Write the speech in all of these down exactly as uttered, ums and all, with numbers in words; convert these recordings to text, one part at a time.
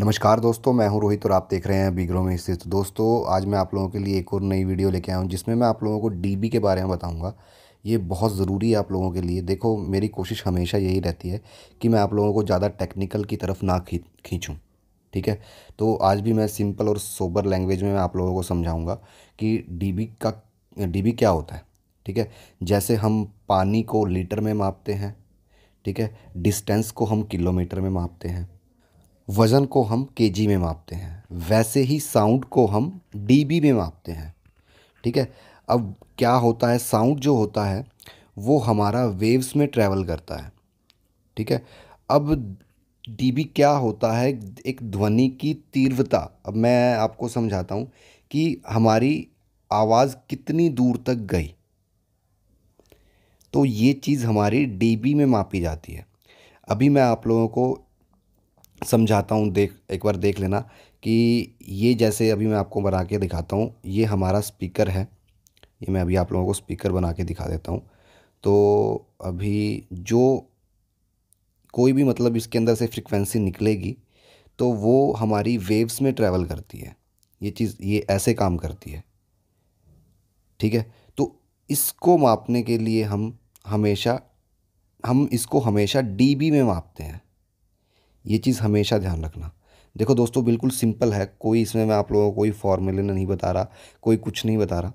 नमस्कार दोस्तों, मैं हूं रोहित और आप देख रहे हैं बीग्रो में स्थित। दोस्तों आज मैं आप लोगों के लिए एक और नई वीडियो लेके आया हूं जिसमें मैं आप लोगों को डीबी के बारे में बताऊंगा। ये बहुत ज़रूरी है आप लोगों के लिए। देखो मेरी कोशिश हमेशा यही रहती है कि मैं आप लोगों को ज़्यादा टेक्निकल की तरफ ना खींचूँ, ठीक है। तो आज भी मैं सिंपल और सोबर लैंग्वेज में मैं आप लोगों को समझाऊँगा कि डीबी का डीबी क्या होता है, ठीक है। जैसे हम पानी को लीटर में मापते हैं, ठीक है, डिस्टेंस को हम किलोमीटर में मापते हैं, वज़न को हम केजी में मापते हैं, वैसे ही साउंड को हम डीबी में मापते हैं, ठीक है। अब क्या होता है, साउंड जो होता है वो हमारा वेव्स में ट्रैवल करता है, ठीक है। अब डीबी क्या होता है, एक ध्वनि की तीव्रता। अब मैं आपको समझाता हूँ कि हमारी आवाज़ कितनी दूर तक गई, तो ये चीज़ हमारी डीबी में मापी जाती है। अभी मैं आप लोगों को समझाता हूँ, देख एक बार देख लेना कि ये जैसे अभी मैं आपको बना के दिखाता हूँ। ये हमारा स्पीकर है, ये मैं अभी आप लोगों को स्पीकर बना के दिखा देता हूँ। तो अभी जो कोई भी मतलब इसके अंदर से फ्रिक्वेंसी निकलेगी तो वो हमारी वेव्स में ट्रैवल करती है। ये चीज़ ये ऐसे काम करती है, ठीक है। तो इसको मापने के लिए हम हमेशा हम इसको हमेशा डीबी में मापते हैं। ये चीज़ हमेशा ध्यान रखना। देखो दोस्तों बिल्कुल सिंपल है, कोई इसमें मैं आप लोगों को कोई फॉर्मूले नहीं बता रहा, कोई कुछ नहीं बता रहा,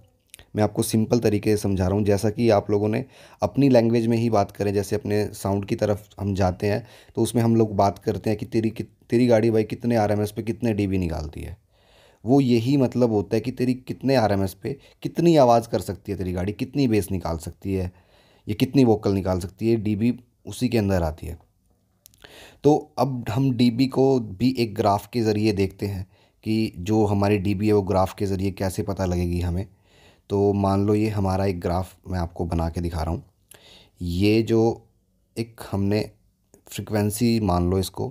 मैं आपको सिंपल तरीके से समझा रहा हूँ। जैसा कि आप लोगों ने अपनी लैंग्वेज में ही बात करें, जैसे अपने साउंड की तरफ हम जाते हैं तो उसमें हम लोग बात करते हैं कि तेरी कि, तेरी गाड़ी भाई कितने आर एम एस पे कितने डी बी निकालती है। वो यही मतलब होता है कि तेरी कितने आर एम एस पे कितनी आवाज़ कर सकती है, तेरी गाड़ी कितनी बेस निकाल सकती है, ये कितनी वोकल निकाल सकती है। डी बी उसी के अंदर आती है। तो अब हम डीबी को भी एक ग्राफ के ज़रिए देखते हैं कि जो हमारी डीबी है वो ग्राफ के ज़रिए कैसे पता लगेगी हमें। तो मान लो ये हमारा एक ग्राफ मैं आपको बना के दिखा रहा हूँ। ये जो एक हमने फ्रिक्वेंसी, मान लो इसको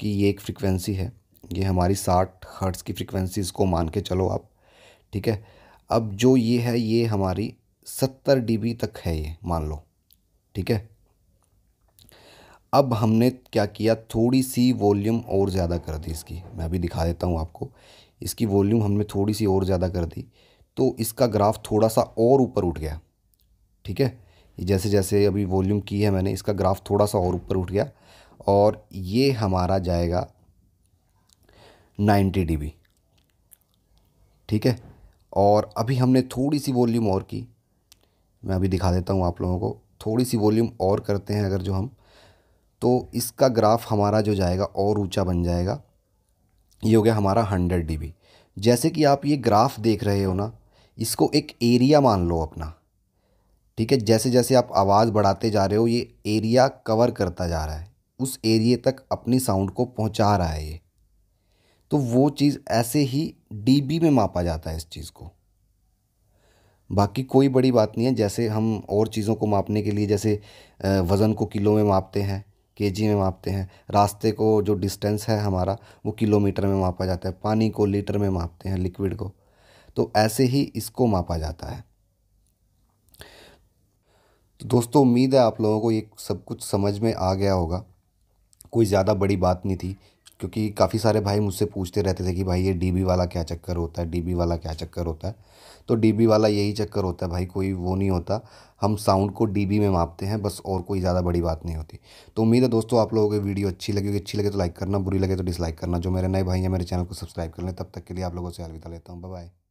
कि ये एक फ्रिक्वेंसी है, ये हमारी साठ हर्ट्ज़ की फ्रिक्वेंसी इसको मान के चलो आप, ठीक है। अब जो ये है ये हमारी सत्तर डीबी तक है, ये मान लो, ठीक है। अब हमने क्या किया, थोड़ी सी वॉल्यूम और ज़्यादा कर दी इसकी। मैं अभी दिखा देता हूँ आपको, इसकी वॉल्यूम हमने थोड़ी सी और ज़्यादा कर दी तो इसका ग्राफ थोड़ा सा और ऊपर उठ गया, ठीक है। जैसे जैसे अभी वॉल्यूम की है मैंने, इसका ग्राफ थोड़ा सा और ऊपर उठ गया और ये हमारा जाएगा नाइन्टी डीबी, ठीक है। और अभी हमने थोड़ी सी वॉल्यूम और की, मैं अभी दिखा देता हूँ आप लोगों को। थोड़ी सी वॉल्यूम और करते हैं अगर जो हम, तो इसका ग्राफ हमारा जो जाएगा और ऊंचा बन जाएगा। ये हो गया हमारा हंड्रेड डीबी। जैसे कि आप ये ग्राफ देख रहे हो ना, इसको एक एरिया मान लो अपना, ठीक है। जैसे जैसे आप आवाज़ बढ़ाते जा रहे हो ये एरिया कवर करता जा रहा है, उस एरिए तक अपनी साउंड को पहुंचा रहा है ये। तो वो चीज़ ऐसे ही डीबी में मापा जाता है इस चीज़ को। बाकी कोई बड़ी बात नहीं है। जैसे हम और चीज़ों को मापने के लिए, जैसे वज़न को किलो में मापते हैं, केजी में मापते हैं, रास्ते को जो डिस्टेंस है हमारा वो किलोमीटर में मापा जाता है, पानी को लीटर में मापते हैं, लिक्विड को, तो ऐसे ही इसको मापा जाता है। तो दोस्तों उम्मीद है आप लोगों को ये सब कुछ समझ में आ गया होगा। कोई ज़्यादा बड़ी बात नहीं थी, क्योंकि काफ़ी सारे भाई मुझसे पूछते रहते थे कि भाई ये डीबी वाला क्या चक्कर होता है, डीबी वाला क्या चक्कर होता है। तो डीबी वाला यही चक्कर होता है भाई, कोई वो नहीं होता। हम साउंड को डीबी में मापते हैं बस, और कोई ज़्यादा बड़ी बात नहीं होती। तो उम्मीद है दोस्तों आप लोगों को वीडियो अच्छी लगी, अच्छी लगे तो लाइक करना, बुरी लगे तो डिसलाइक करना। जो मेरे नए भाई हैं मेरे चैनल को सब्सक्राइब कर लें। तब तक के लिए आप लोगों से अलविदा लेता हूँ, बाय बाय।